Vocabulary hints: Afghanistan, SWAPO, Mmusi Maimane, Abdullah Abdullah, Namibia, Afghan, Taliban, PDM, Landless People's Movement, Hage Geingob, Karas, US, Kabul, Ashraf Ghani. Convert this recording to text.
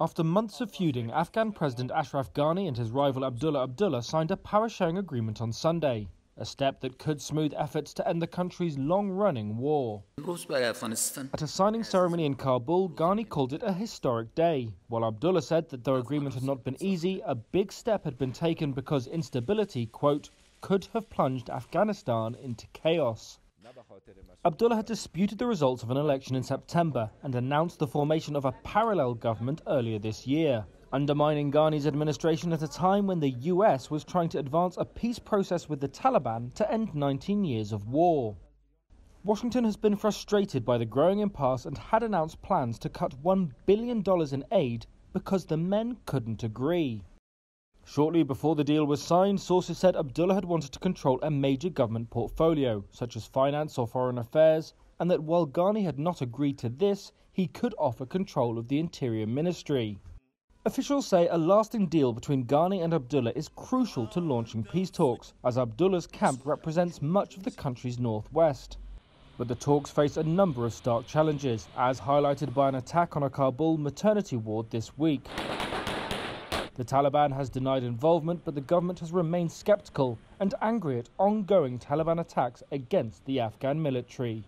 After months of feuding, Afghan President Ashraf Ghani and his rival Abdullah Abdullah signed a power-sharing agreement on Sunday, a step that could smooth efforts to end the country's long-running war. At a signing ceremony in Kabul, Ghani called it a historic day, while Abdullah said that though agreement had not been easy, a big step had been taken because instability, quote, could have plunged Afghanistan into chaos. Abdullah had disputed the results of an election in September and announced the formation of a parallel government earlier this year, undermining Ghani's administration at a time when the US was trying to advance a peace process with the Taliban to end 19 years of war. Washington has been frustrated by the growing impasse and had announced plans to cut $1 billion in aid because the men couldn't agree. Shortly before the deal was signed, sources said Abdullah had wanted to control a major government portfolio, such as finance or foreign affairs, and that while Ghani had not agreed to this, he could offer control of the Interior Ministry. Officials say a lasting deal between Ghani and Abdullah is crucial to launching peace talks, as Abdullah's camp represents much of the country's northwest. But the talks face a number of stark challenges, as highlighted by an attack on a Kabul maternity ward this week. The Taliban has denied involvement, but the government has remained sceptical and angry at ongoing Taliban attacks against the Afghan military.